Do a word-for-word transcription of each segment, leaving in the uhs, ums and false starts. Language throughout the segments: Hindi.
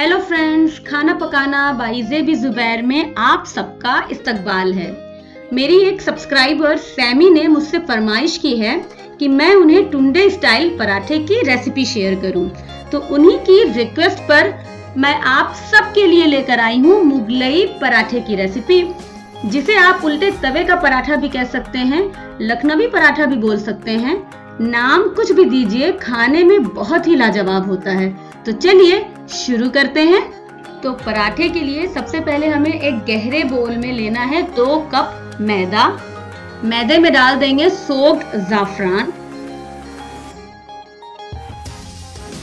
हेलो फ्रेंड्स, खाना पकाना बाई ज़ेबी ज़ुबैर में आप सबका इस्तकबाल है। मेरी एक सब्सक्राइबर सैमी ने मुझसे फरमाइश की है कि मैं उन्हें टुंडे स्टाइल पराठे की रेसिपी शेयर करूं, तो उन्हीं की रिक्वेस्ट पर मैं आप सबके लिए लेकर आई हूं मुगलई पराठे की रेसिपी, जिसे आप उल्टे तवे का पराठा भी कह सकते हैं, लखनवी पराठा भी बोल सकते हैं। नाम कुछ भी दीजिए, खाने में बहुत ही लाजवाब होता है। तो चलिए शुरू करते हैं। तो पराठे के लिए सबसे पहले हमें एक गहरे बोल में लेना है दो कप मैदा। मैदे में डाल देंगे सोक्ड ज़ाफ़रान,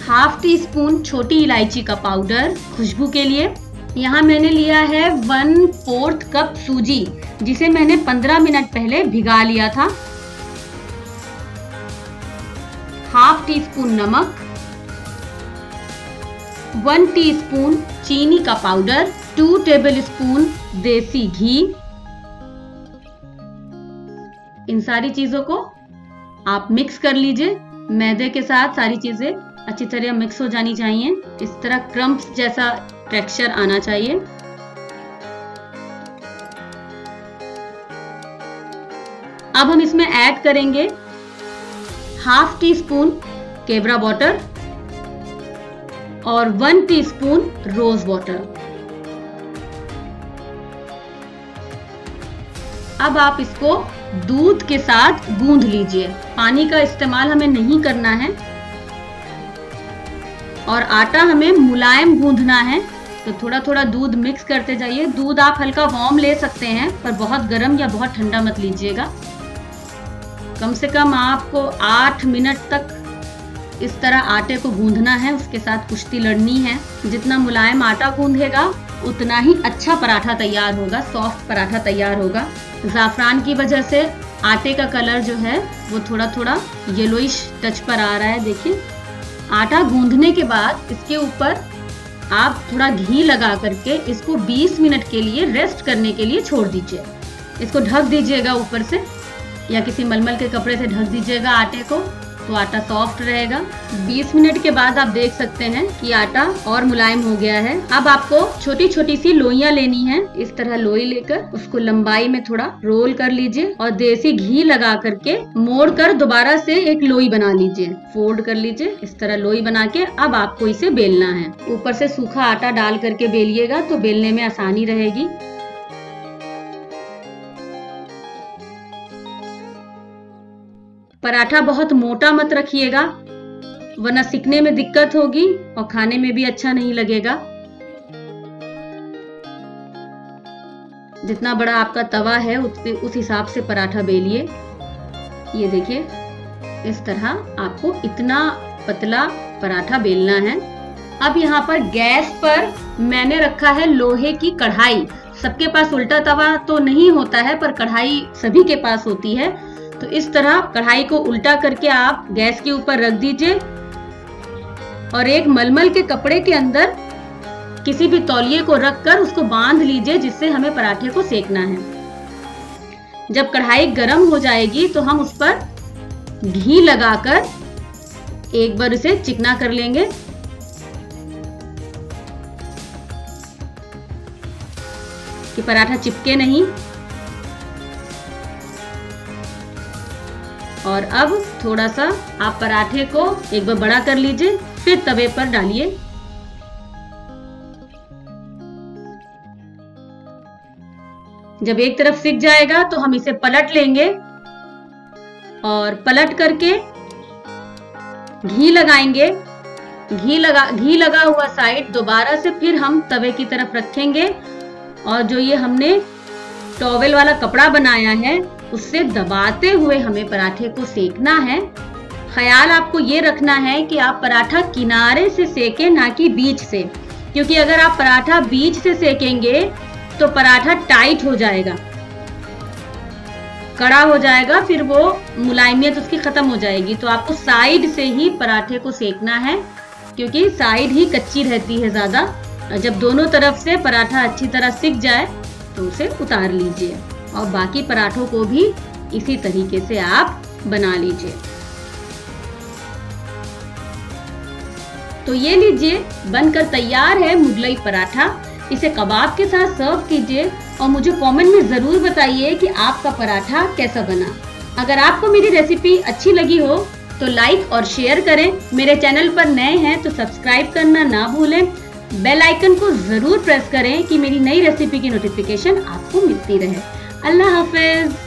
हाफ टी स्पून छोटी इलायची का पाउडर खुशबू के लिए। यहाँ मैंने लिया है वन फोर्थ कप सूजी, जिसे मैंने पंद्रह मिनट पहले भिगा लिया था। हाफ टी स्पून नमक, वन टीस्पून चीनी का पाउडर, टू टेबलस्पून देसी घी। इन सारी चीजों को आप मिक्स कर लीजिए। मैदे के साथ सारी चीजें अच्छी तरह मिक्स हो जानी चाहिए। इस तरह क्रम्प्स जैसा टेक्सचर आना चाहिए। अब हम इसमें ऐड करेंगे हाफ टी स्पून केवड़ा वाटर और वन टीस्पून रोज वाटर। अब आप इसको दूध के साथ गूंद लीजिए। पानी का इस्तेमाल हमें नहीं करना है और आटा हमें मुलायम गूंधना है, तो थोड़ा थोड़ा दूध मिक्स करते जाइए। दूध आप हल्का वार्म ले सकते हैं, पर बहुत गर्म या बहुत ठंडा मत लीजिएगा। कम से कम आपको आठ मिनट तक इस तरह आटे को गूंधना है, उसके साथ कुश्ती लड़नी है। जितना मुलायम आटा गूंधेगा उतना ही अच्छा पराठा तैयार होगा, सॉफ्ट पराठा तैयार होगा। ज़ाफ़रान की वजह से आटे का कलर जो है वो थोड़ा थोड़ा येलोइश टच पर आ रहा है। देखिए, आटा गूंधने के बाद इसके ऊपर आप थोड़ा घी लगा करके इसको बीस मिनट के लिए रेस्ट करने के लिए छोड़ दीजिए। इसको ढक दीजिएगा ऊपर से या किसी मलमल के कपड़े से ढक दीजिएगा आटे को, तो आटा सॉफ्ट रहेगा। बीस मिनट के बाद आप देख सकते हैं कि आटा और मुलायम हो गया है। अब आपको छोटी छोटी सी लोइयां लेनी है। इस तरह लोई लेकर उसको लंबाई में थोड़ा रोल कर लीजिए और देसी घी लगा करके मोड़ कर दोबारा से एक लोई बना लीजिए। फोल्ड कर लीजिए, इस तरह लोई बना के अब आपको इसे बेलना है। ऊपर से सूखा आटा डाल करके बेलिएगा तो बेलने में आसानी रहेगी। पराठा बहुत मोटा मत रखिएगा, वरना सिकने में दिक्कत होगी और खाने में भी अच्छा नहीं लगेगा। जितना बड़ा आपका तवा है उस हिसाब से पराठा बेलिए। ये देखिए, इस तरह आपको इतना पतला पराठा बेलना है। अब यहाँ पर गैस पर मैंने रखा है लोहे की कढ़ाई। सबके पास उल्टा तवा तो नहीं होता है, पर कढ़ाई सभी के पास होती है। तो इस तरह कढ़ाई को उल्टा करके आप गैस के ऊपर रख दीजिए और एक मलमल के कपड़े के अंदर किसी भी तौलिए को रखकर उसको बांध लीजिए, जिससे हमें पराठे को सेकना है। जब कढ़ाई गर्म हो जाएगी तो हम उस पर घी लगाकर एक बार उसे चिकना कर लेंगे। कि पराठा चिपके नहीं। और अब थोड़ा सा आप पराठे को एक बार बड़ा कर लीजिए, फिर तवे पर डालिए। जब एक तरफ सिक जाएगा तो हम इसे पलट लेंगे और पलट करके घी लगाएंगे। घी लगा घी लगा हुआ साइड दोबारा से फिर हम तवे की तरफ रखेंगे और जो ये हमने टॉवेल वाला कपड़ा बनाया है उससे दबाते हुए हमें पराठे को सेकना है। ख्याल आपको ये रखना है कि आप पराठा किनारे से सेकें, ना कि बीच से, क्योंकि अगर आप पराठा बीच से सेकेंगे तो पराठा टाइट हो जाएगा, कड़ा हो जाएगा, फिर वो मुलायमियत उसकी खत्म हो जाएगी। तो आपको साइड से ही पराठे को सेकना है, क्योंकि साइड ही कच्ची रहती है ज़्यादा। जब दोनों तरफ से पराठा अच्छी तरह सिक जाए तो उसे उतार लीजिए और बाकी पराठों को भी इसी तरीके से आप बना लीजिए। तो ये लीजिए, बनकर तैयार है मुगलई पराठा। इसे कबाब के साथ सर्व कीजिए और मुझे कमेंट में ज़रूर बताइए कि आपका पराठा कैसा बना। अगर आपको मेरी रेसिपी अच्छी लगी हो तो लाइक और शेयर करें। मेरे चैनल पर नए हैं तो सब्सक्राइब करना ना भूलें। बेल आइकन को ज़रूर प्रेस करें कि मेरी नई रेसिपी की नोटिफिकेशन आपको मिलती रहे। अल्लाह हाफिज़।